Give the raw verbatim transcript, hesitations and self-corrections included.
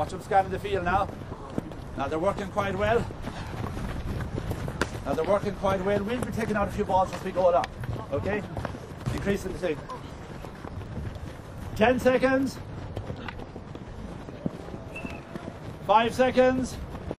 Watch them scanning the field now. Now they're working quite well. Now they're working quite well. We'll be taking out a few balls as we go along. Okay? Increasing the thing. ten seconds. five seconds.